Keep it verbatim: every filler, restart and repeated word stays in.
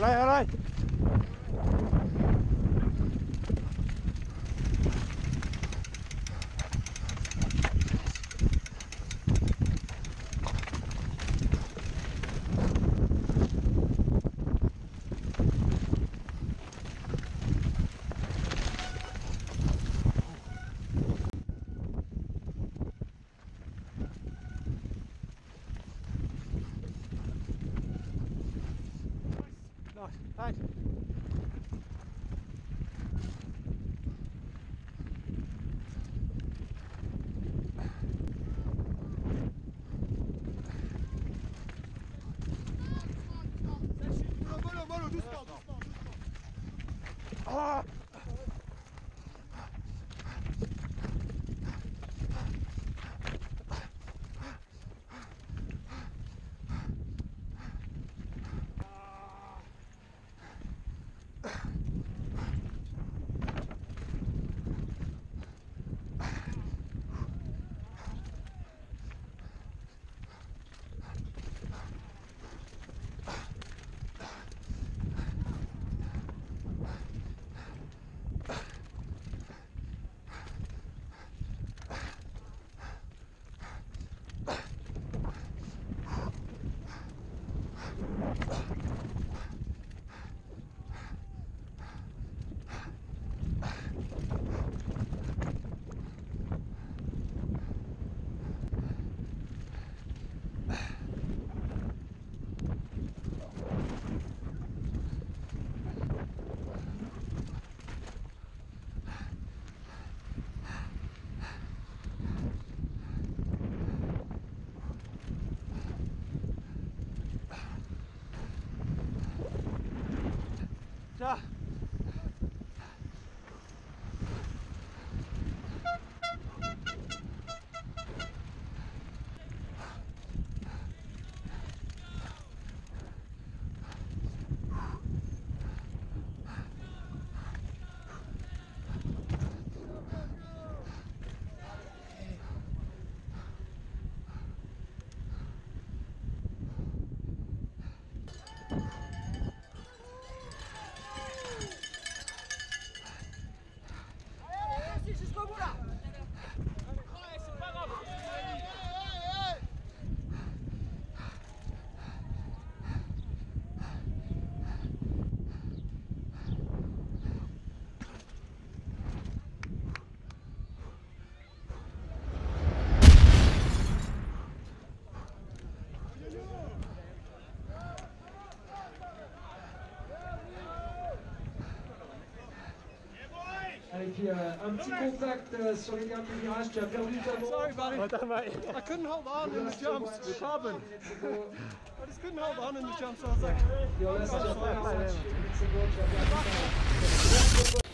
Olé, olé! Nice. Ah! Yeah. Un petit contact sur les derniers virages, tu as perdu ta bande. Sorry, buddy. Well done, mate. I couldn't hold on in the jumps. The carbon. I just couldn't hold on in the jumps. I was like, you're less than five minutes ago.